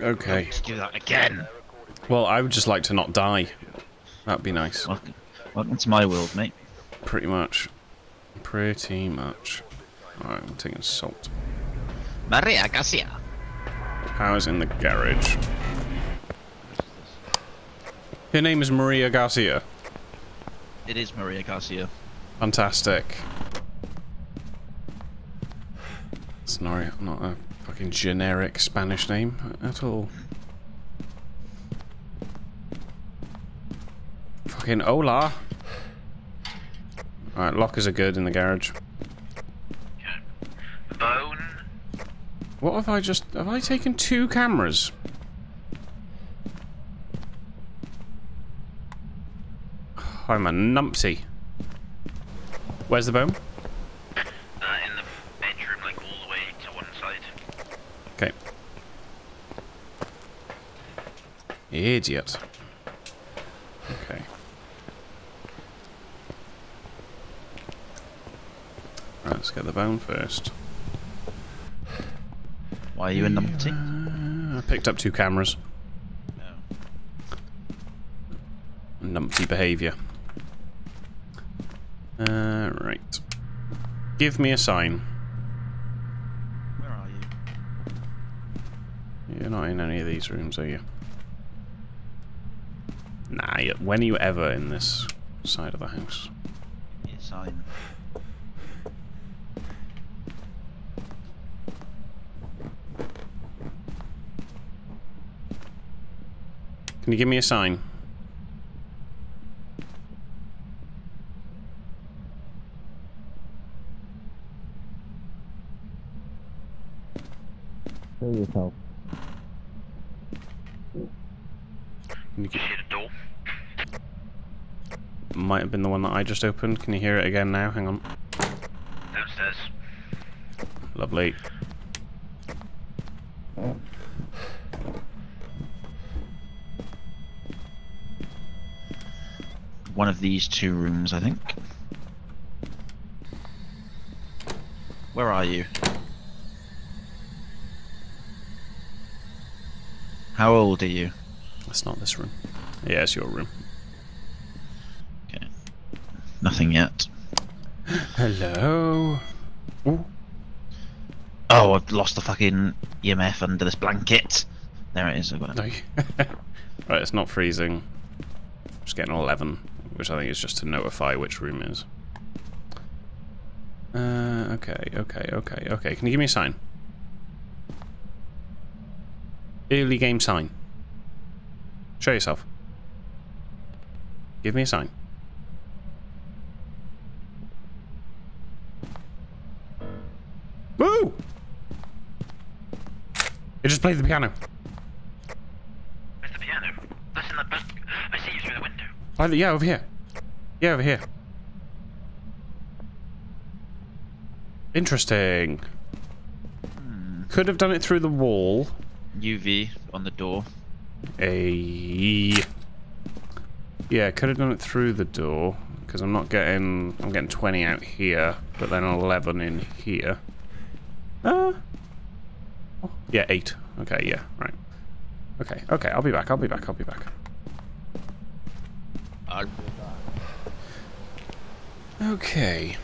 Okay. Let's do that again. Well, I would just like to not die. That'd be nice. Welcome to my world, mate. Pretty much. Pretty much. Alright, I'm taking salt. Maria Garcia. Power's in the garage. Her name is Maria Garcia. It is Maria Garcia. Fantastic. It's not a fucking generic Spanish name at all. Fucking hola. Alright, lockers are good in the garage. Bone. What have I just... Have I taken two cameras? I'm a numpty. Where's the bone? In the bedroom, like all the way to one side. Okay. Idiot. Okay. Right, let's get the bone first. Why are you a numpty? I picked up two cameras. No. Numpty behaviour. Right. Give me a sign. Where are you? You're not in any of these rooms, are you? Nah, when are you ever in this side of the house? Give me a sign. Can you give me a sign? Show yourself. Can you hear the door? Might have been the one that I just opened. Can you hear it again now? Hang on. Downstairs. Lovely. One of these two rooms, I think. Where are you? How old are you? That's not this room. Yeah, it's your room. Okay. Nothing yet. Hello. Ooh. Oh, I've lost the fucking EMF under this blanket. There it is. I've got it. Right, it's not freezing. I'm just getting 11, which I think is just to notify which room it is. Okay. Can you give me a sign? Early game sign. Show yourself. Give me a sign. Woo! It just played the piano. Where's the piano? That's in the back. I see you through the window. Oh, yeah, over here. Yeah, over here. Interesting. Could have done it through the wall. UV on the door. Yeah, could have done it through the door because I'm getting 20 out here, but then 11 in here. Yeah, 8. Okay, yeah, right. Okay. I'll be back. Okay.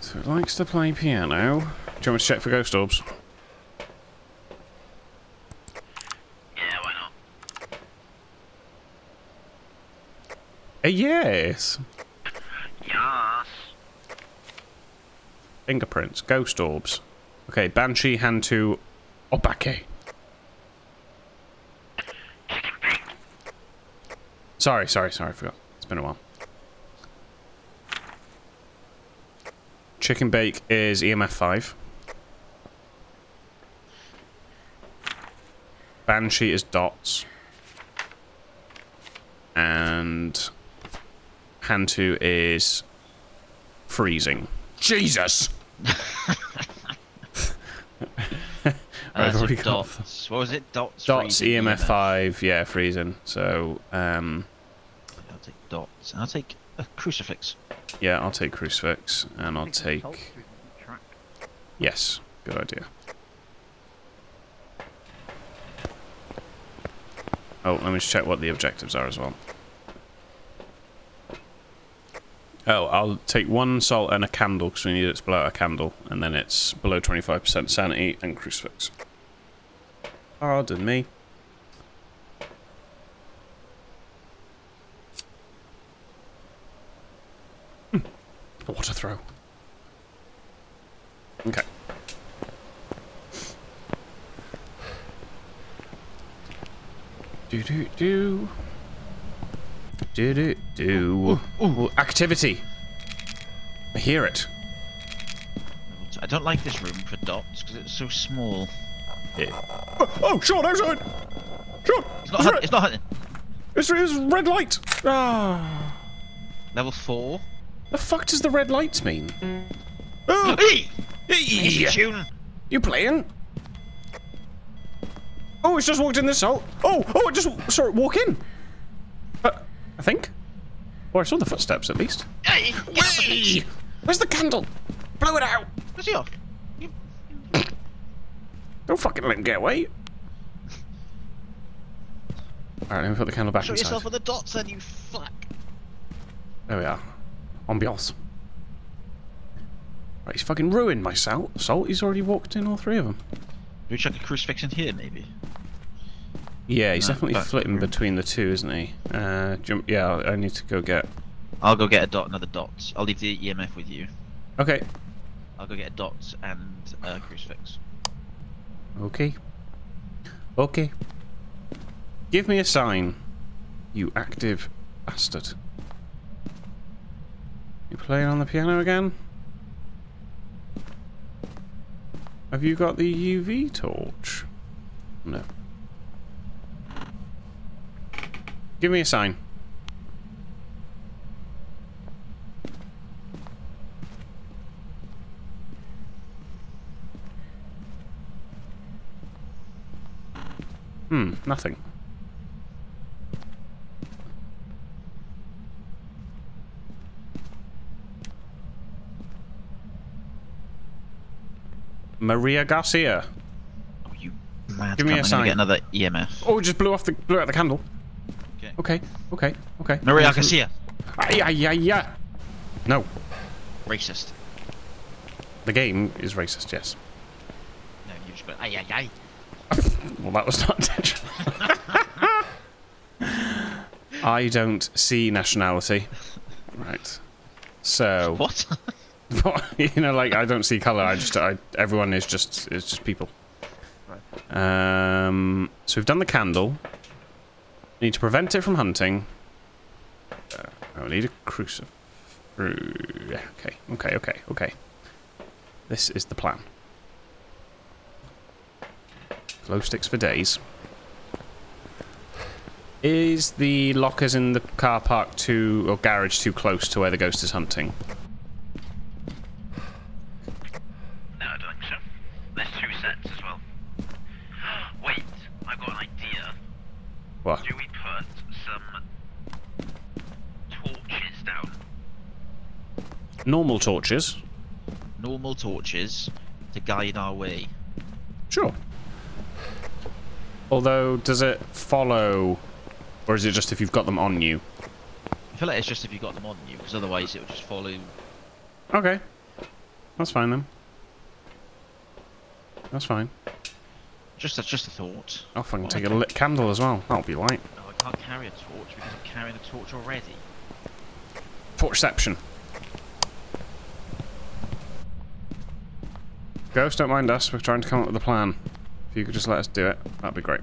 So it likes to play piano. Do you want me to check for ghost orbs? Yeah, why not? Yes! Yes! Fingerprints, ghost orbs. Okay, Banshee, Hantu, Obake. Sorry, I forgot. It's been a while. Chicken bake is EMF 5. Banshee is dots. And Hantu is freezing. Jesus! Dots. What was it? Dots. Dots, freezing, EMF 5, yeah, freezing. So, I'll take dots. I'll take a crucifix. Yeah, I'll take crucifix, and I'll take... Yes. Good idea. Oh, let me just check what the objectives are as well. Oh, I'll take one salt and a candle, because we need it to blow out a candle, and then it's below 25% sanity and crucifix. Pardon me. What a throw. Okay. Do-do-do. Do-do-do. Ooh, activity! I hear it. I don't like this room for dots, because it's so small. Yeah. Oh, Sean, outside! Sean! It's not hunting. It's red light! Ah. Level 4? The fuck does the red lights mean? Oh. Hey! Hey! Tune. You playing? Oh, it's just walked in this hole. Oh, I just saw it walk in. I think. Or I saw the footsteps at least. Hey! Hey! Where's the candle? Blow it out! Where's he off? Don't fucking let him get away. Alright, let me put the candle back inside. Show yourself on the dots then, you fuck. There we are. Ambiance. Right, he's fucking ruined my salt. He's already walked in all three of them. We check the crucifix in here, maybe. Yeah, he's definitely flitting between the two, isn't he? Jump. Yeah, I need to go get. I'll go get a dot, another dot. I'll leave the EMF with you. Okay. I'll go get a dot and a crucifix. Okay. Okay. Give me a sign, you active bastard. You playing on the piano again? Have you got the UV torch? No. Give me a sign. Nothing. Maria Garcia. Oh, you mad. Give me a sign. Get another EMF. Oh, it just blew out the candle. Okay. Okay. Maria Garcia. Yeah. No. Racist. The game is racist, yes. No, you just go, ay. Well, that was not intentional. I don't see nationality. Right. So. What? You know, like, I don't see colour, everyone is just, it's just people. Right. So we've done the candle. We need to prevent it from hunting. I need a crucifix. Okay. This is the plan. Glow sticks for days. Is the lockers in the car park too, or garage too close to where the ghost is hunting? What? Do we put some torches down? Normal torches? Normal torches to guide our way. Sure. Although, does it follow, or is it just if you've got them on you? I feel like it's just if you've got them on you, because otherwise it would just follow. Okay. That's fine then. That's fine. Just a thought. I'll fucking take a lit candle as well. That'll be light. No, I can't carry a torch because I'm carrying a torch already. Torchception. Ghosts, don't mind us. We're trying to come up with a plan. If you could just let us do it, that'd be great.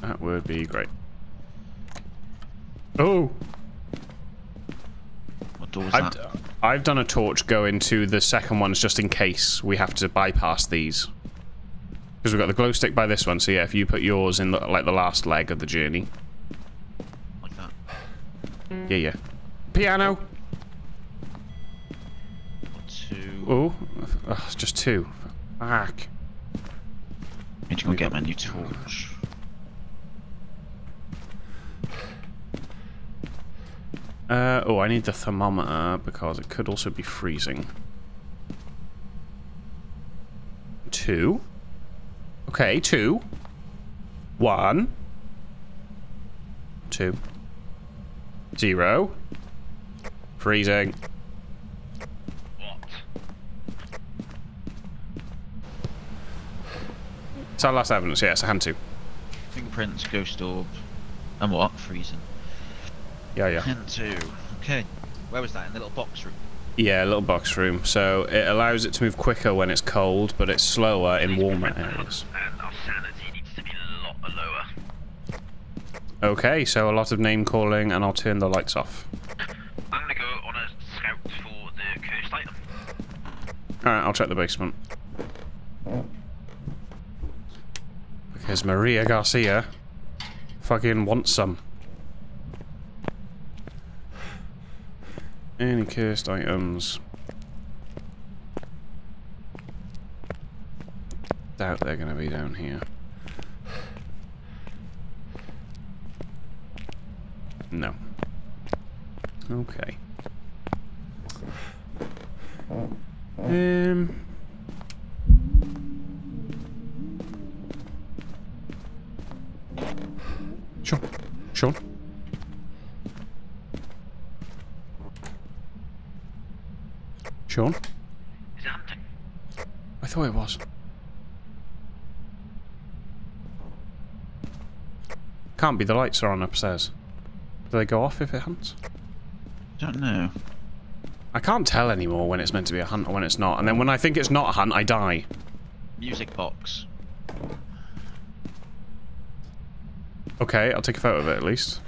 That would be great. Oh! What door is that? I've done a torch go into the second ones just in case we have to bypass these. Because we've got the glow stick by this one, so yeah, if you put yours in like the last leg of the journey. Like that. Yeah. Piano! Two. Oh, just two. Fuck. I need to go get my new torch. I need the thermometer because it could also be freezing. Two. Okay, two. One. Two. Zero. Freezing. What? It's our last evidence, yes, a Hantu. Fingerprints, ghost orb, and what? Freezing. Yeah, yeah. Hantu. Okay. Where was that? In the little box room? Yeah, a little box room. So it allows it to move quicker when it's cold, but it's slower in warmer areas. And our sanity needs to be a lot lower. Okay, so a lot of name calling, and I'll turn the lights off. I'm gonna go on a scout for the cursed item. Alright, I'll check the basement. Because Maria Garcia fucking wants some. Any cursed items? Doubt they're gonna be down here. No. Okay. Sean? Sean? Is it Hampton? I thought it was. Can't be, the lights are on upstairs. Do they go off if it hunts? Don't know. I can't tell anymore when it's meant to be a hunt or when it's not, and then when I think it's not a hunt, I die. Music box. Okay, I'll take a photo of it at least.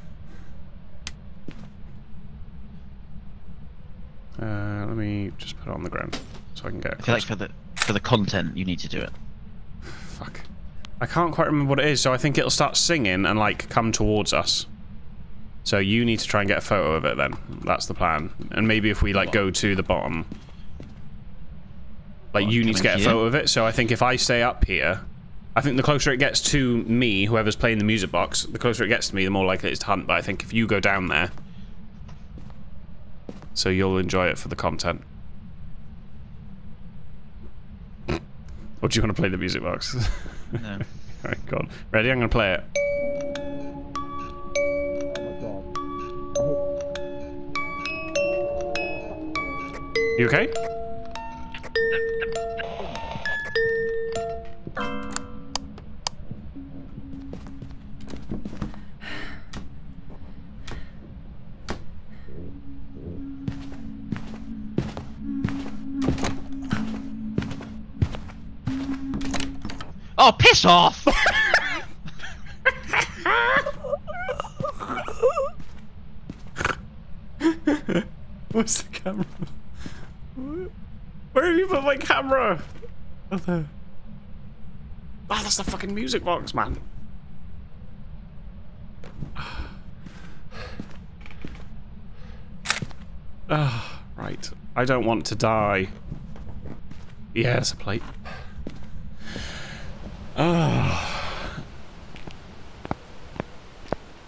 Let me just put it on the ground so I can get it. I feel like for the content you need to do it. Fuck. I can't quite remember what it is, so I think it'll start singing and like come towards us. So you need to try and get a photo of it then. That's the plan. And maybe if we like go to the bottom. Like you need to get a photo of it, so I think if I stay up here, I think the closer it gets to me, whoever's playing the music box, the closer it gets to me, the more likely it is to hunt, but I think if you go down there, so you'll enjoy it for the content. Or do you want to play the music box? No. Alright, go on. Ready? I'm going to play it. You okay? Oh, piss off! Where's the camera? Where have you put my camera? Oh, there. Oh, that's the fucking music box, man. Oh, right. I don't want to die. Yeah, it's a plate. Oh.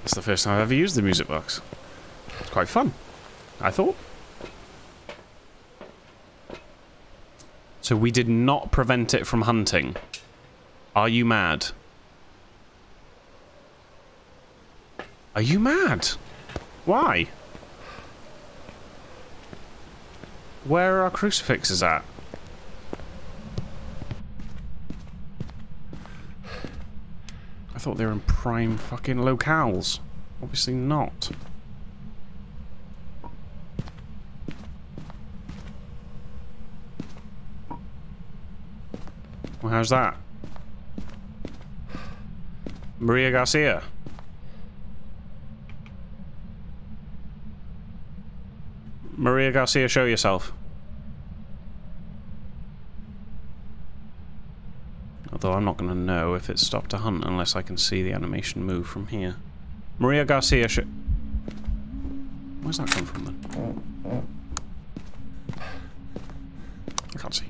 It's the first time I've ever used the music box. It's quite fun, I thought. So we did not prevent it from hunting. Are you mad? Are you mad? Why? Where are our crucifixes at? I thought they were in prime fucking locales. Obviously not. Well, how's that? Maria Garcia. Maria Garcia, show yourself. Although I'm not going to know if it's stopped to hunt unless I can see the animation move from here. Maria Garcia should... Where's that come from then? I can't see.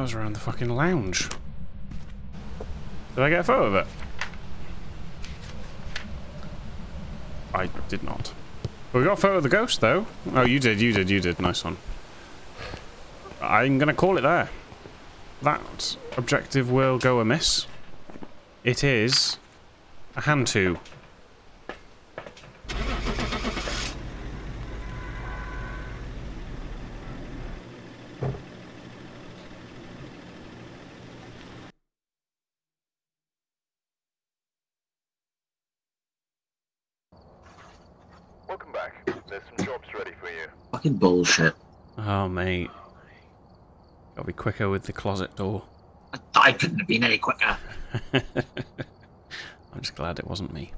I was around the fucking lounge. Did I get a photo of it? I did not. But we got a photo of the ghost, though. Oh, you did, you did, you did. Nice one. I'm going to call it there. That objective will go amiss. It is a Hantu. Welcome back. There's some jobs ready for you. Fucking bullshit. Oh, mate. Gotta be quicker with the closet door. I couldn't have been any quicker. I'm just glad it wasn't me.